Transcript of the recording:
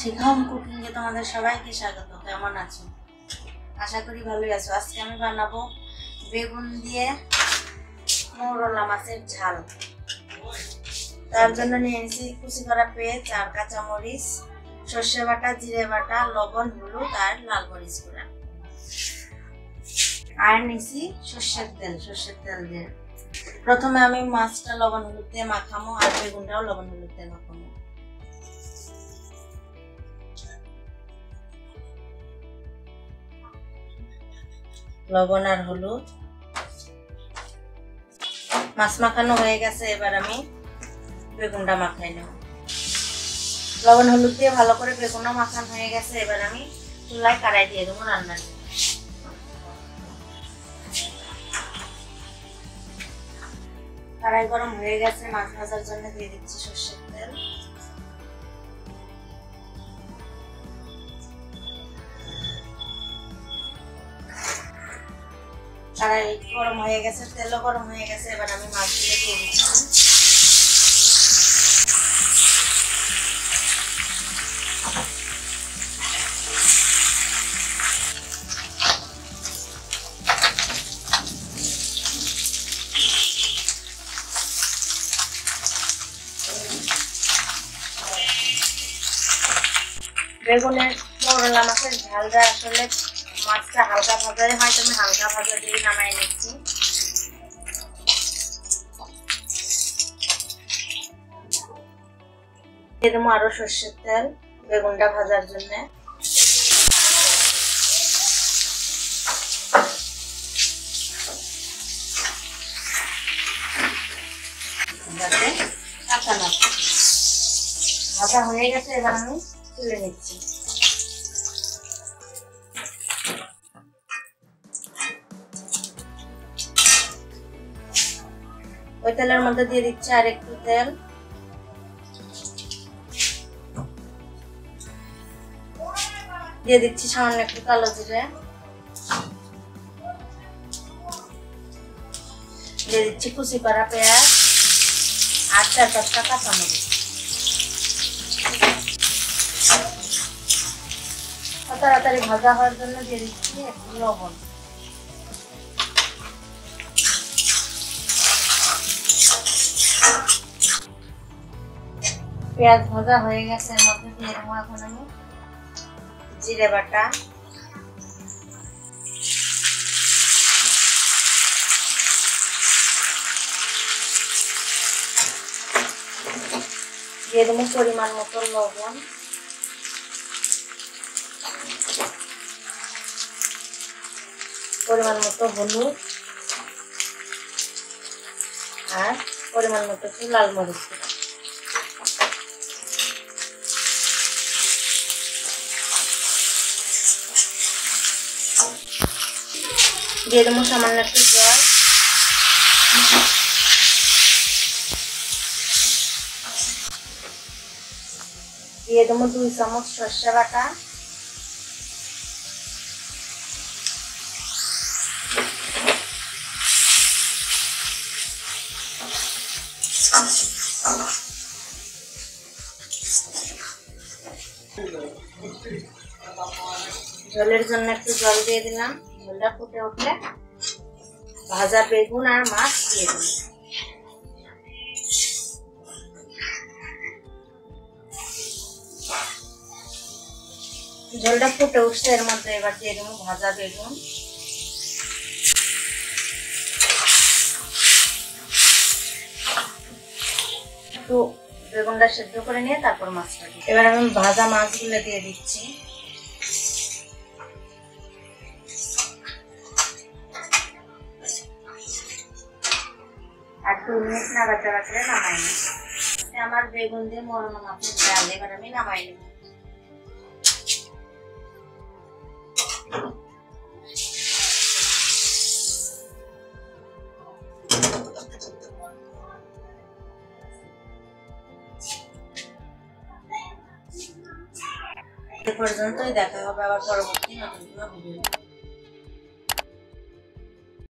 শিখাম cooking এ তোমাদের সবাইকে স্বাগত। কেমন আছো? আশা করি ভালোই আছো। আজকে আমি বানাবো বেগুন দিয়ে মৌরলা মাছের ঝাল। তার জন্য নিয়েছি কুচি করা পেঁয়াজ আর কাঁচামরিচ, সর্ষে বাটা, জিরে বাটা, লবণ, হলুদ আর লাল মরিচ গুঁড়া, আর নিয়েছি সর্ষের তেল। দিয়ে প্রথমে আমি মাছটা লবণ হলুদ দিয়ে মাখামো, আর বেগুনটাও লবণ হলুদ দিয়ে মাখামো। লবণ আর হলুদ, মাছ মাখানো হয়ে গেছে। এবার আমি বেগুনটা মাখাই নেব। লবণ হলুদ দিয়ে ভালো করে বেগুনটা মাখানো হয়ে গেছে। এবার আমি চুলায় কড়াই দিয়ে দেবো রান্নার। কড়াই গরম হয়ে গেছে, মাছ ভাজার জন্য দিয়ে দিচ্ছি সর্ষের তেল। কড়াই গরম হয়ে গেছে, তেলও গরম হয়ে গেছে। এবার আমি মাছগুলো দিয়ে দিচ্ছি। বেগুনের মৌরলা মাছের ঝালটা আসলে মাছটা হালকা ভাজাই হয়, তো আমি হালকা ভাজা দিয়ে নামাই নিচ্ছি। দিয়ে দেবো আরো সর্ষের তেল বেগুনটা ভাজার জন্য। কাঁচা মাছ ভাজা হয়ে গেছে, এবার আমি তুলে নিচ্ছি। ওই তেলের মধ্যে দিয়ে দিচ্ছি আর একটু তেল। দিয়ে দিচ্ছি সামান্য একটু কালো জিরে। দিয়ে দিচ্ছি কুচি করা পেঁয়াজ আর 4-5টা কাঁচামরিচ। তাড়াতাড়ি ভাজা হওয়ার জন্য দিয়ে দিচ্ছি একটু লবণ। পেঁয়াজ ভাজা হয়ে গেছে, এর মধ্যে দিয়ে দেবো এখন আমি জিরে বাটা। দিয়ে দেবো পরিমাণ মতো লবণ। পরিমাণ মতো হলুদ আর পরিমাণ মতো লাল মরিচ। দিয়ে দেবো সামান্য একটু জল। দিয়ে দেবো 2 চামচ সর্ষে বাটা। ঝোলের জন্য একটু জল দিয়ে দিলাম। ঝোলটা ফুটে উঠলে ভাজা বেগুন আর মাছ দিয়ে দিলাম। ঝোলটা ফুটে উঠছে, এর মধ্যে এবার দিয়ে দেবো ভাজা বেগুন। একটু বেগুনটা সেদ্ধ করে নিয়ে তারপর মাছটা দিই। এবার আমি ভাজা মাছগুলো দিয়ে দিচ্ছি। আমার বেগুন দিয়ে মৌরলা মাছের ঝাল, এবার আমি নামাই নেব। এ পর্যন্তই দেখা হবে আবার পরবর্তী নতুন ভিডিও।